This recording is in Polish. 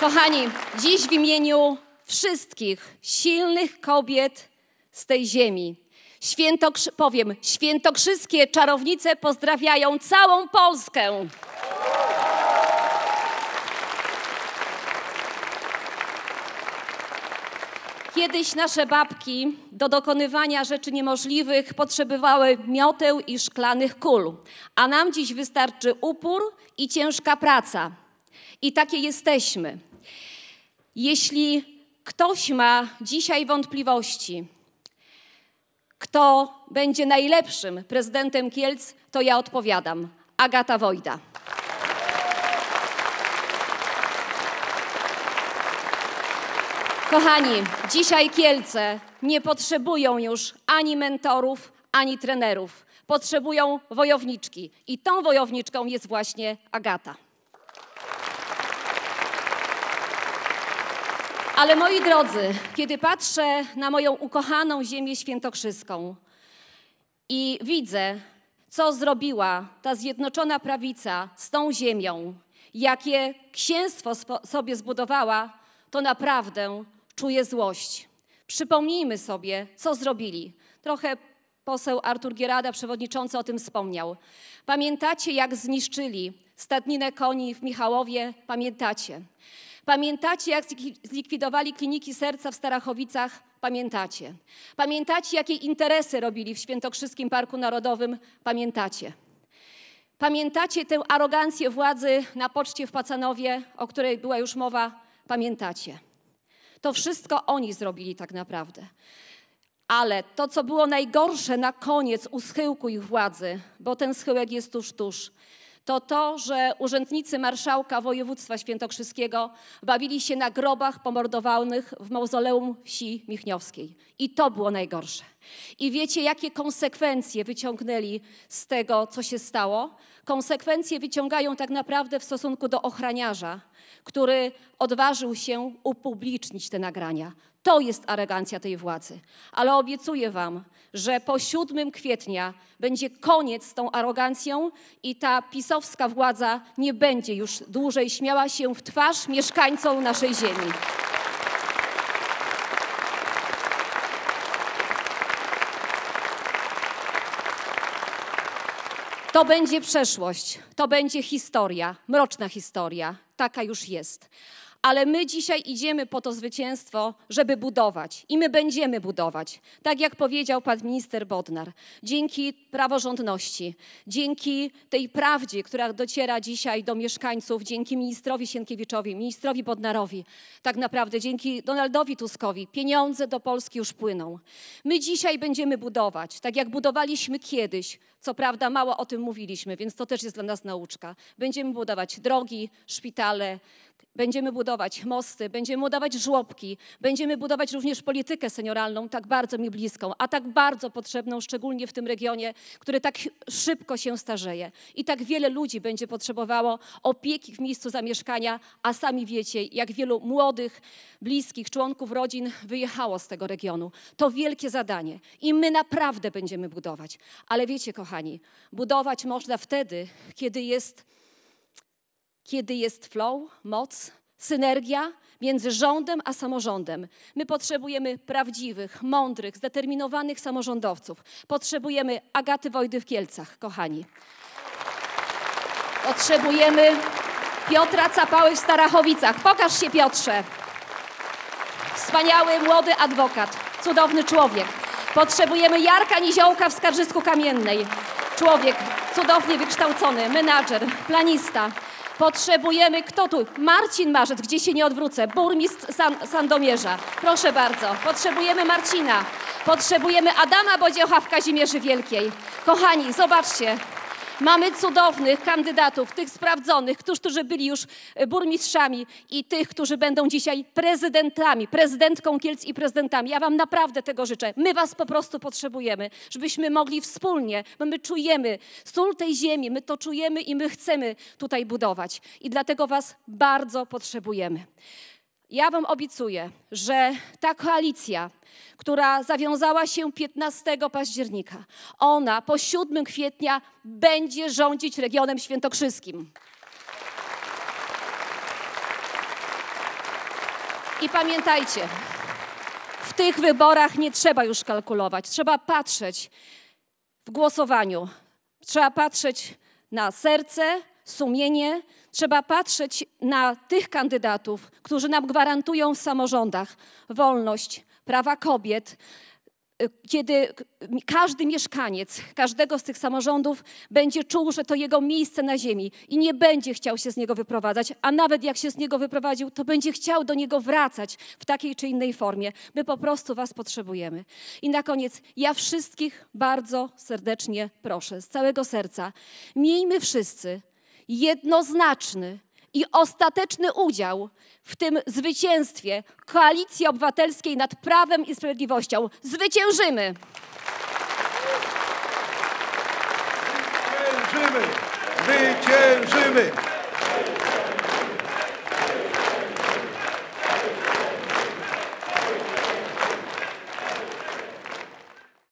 Kochani, dziś w imieniu wszystkich silnych kobiet z tej ziemi świętokrzyskie czarownice pozdrawiają całą Polskę. Kiedyś nasze babki do dokonywania rzeczy niemożliwych potrzebowały mioteł i szklanych kul, a nam dziś wystarczy upór i ciężka praca. I takie jesteśmy. Jeśli ktoś ma dzisiaj wątpliwości, kto będzie najlepszym prezydentem Kielc, to ja odpowiadam. Agata Wojda. Kochani, dzisiaj Kielce nie potrzebują już ani mentorów, ani trenerów. Potrzebują wojowniczki. I tą wojowniczką jest właśnie Agata. Ale moi drodzy, kiedy patrzę na moją ukochaną ziemię świętokrzyską i widzę, co zrobiła ta Zjednoczona Prawica z tą ziemią, jakie księstwo sobie zbudowała, to naprawdę czuję złość. Przypomnijmy sobie, co zrobili. Trochę poseł Artur Gierada, przewodniczący, o tym wspomniał. Pamiętacie, jak zniszczyli stadninę koni w Michałowie? Pamiętacie. Pamiętacie, jak zlikwidowali Kliniki Serca w Starachowicach? Pamiętacie. Pamiętacie, jakie interesy robili w Świętokrzyskim Parku Narodowym? Pamiętacie. Pamiętacie tę arogancję władzy na poczcie w Pacanowie, o której była już mowa? Pamiętacie. To wszystko oni zrobili tak naprawdę. Ale to, co było najgorsze na koniec u schyłku ich władzy, bo ten schyłek jest tuż, to to, że urzędnicy marszałka województwa świętokrzyskiego bawili się na grobach pomordowanych w mauzoleum wsi michniowskiej. I to było najgorsze. I wiecie, jakie konsekwencje wyciągnęli z tego, co się stało? Konsekwencje wyciągają tak naprawdę w stosunku do ochraniarza, który odważył się upublicznić te nagrania. To jest arogancja tej władzy. Ale obiecuję wam, że po 7 kwietnia będzie koniec z tą arogancją i ta pisowska władza nie będzie już dłużej śmiała się w twarz mieszkańcom naszej ziemi. To będzie przeszłość, to będzie historia, mroczna historia, taka już jest. Ale my dzisiaj idziemy po to zwycięstwo, żeby budować. I my będziemy budować. Tak jak powiedział pan minister Bodnar, dzięki praworządności, dzięki tej prawdzie, która dociera dzisiaj do mieszkańców, dzięki ministrowi Sienkiewiczowi, ministrowi Bodnarowi, tak naprawdę dzięki Donaldowi Tuskowi, pieniądze do Polski już płyną. My dzisiaj będziemy budować, tak jak budowaliśmy kiedyś. Co prawda mało o tym mówiliśmy, więc to też jest dla nas nauczka. Będziemy budować drogi, szpitale, będziemy budować mosty, będziemy budować żłobki, będziemy budować również politykę senioralną, tak bardzo mi bliską, a tak bardzo potrzebną, szczególnie w tym regionie, który tak szybko się starzeje. I tak wiele ludzi będzie potrzebowało opieki w miejscu zamieszkania, a sami wiecie, jak wielu młodych, bliskich członków rodzin wyjechało z tego regionu. To wielkie zadanie i my naprawdę będziemy budować. Ale wiecie, kochani, budować można wtedy, kiedy jest flow, moc, synergia między rządem a samorządem. My potrzebujemy prawdziwych, mądrych, zdeterminowanych samorządowców. Potrzebujemy Agaty Wojdy w Kielcach, kochani. Potrzebujemy Piotra Capały w Starachowicach. Pokaż się, Piotrze. Wspaniały, młody adwokat, cudowny człowiek. Potrzebujemy Jarka Niziołka w Skarżysku Kamiennej. Człowiek cudownie wykształcony, menadżer, planista. Potrzebujemy, kto tu? Marcin Marzec, gdzie się nie odwrócę, burmistrz Sandomierza. Proszę bardzo, potrzebujemy Marcina. Potrzebujemy Adama Bodziocha w Kazimierzy Wielkiej. Kochani, zobaczcie, mamy cudownych kandydatów, tych sprawdzonych, którzy byli już burmistrzami i tych, którzy będą dzisiaj prezydentami, prezydentką Kielc i prezydentami. Ja wam naprawdę tego życzę. My was po prostu potrzebujemy, żebyśmy mogli wspólnie, bo my czujemy sól tej ziemi, my to czujemy i my chcemy tutaj budować. I dlatego was bardzo potrzebujemy. Ja wam obiecuję, że ta koalicja, która zawiązała się 15 października, ona po 7 kwietnia będzie rządzić regionem świętokrzyskim. I pamiętajcie, w tych wyborach nie trzeba już kalkulować. Trzeba patrzeć w głosowaniu. Trzeba patrzeć na serce, sumienie. Trzeba patrzeć na tych kandydatów, którzy nam gwarantują w samorządach wolność, prawa kobiet, kiedy każdy mieszkaniec każdego z tych samorządów będzie czuł, że to jego miejsce na ziemi i nie będzie chciał się z niego wyprowadzać, a nawet jak się z niego wyprowadził, to będzie chciał do niego wracać w takiej czy innej formie. My po prostu was potrzebujemy. I na koniec ja wszystkich bardzo serdecznie proszę, z całego serca, miejmy wszyscy jednoznaczny i ostateczny udział w tym zwycięstwie Koalicji Obywatelskiej nad Prawem i Sprawiedliwością. Zwyciężymy! Zwyciężymy! Zwyciężymy!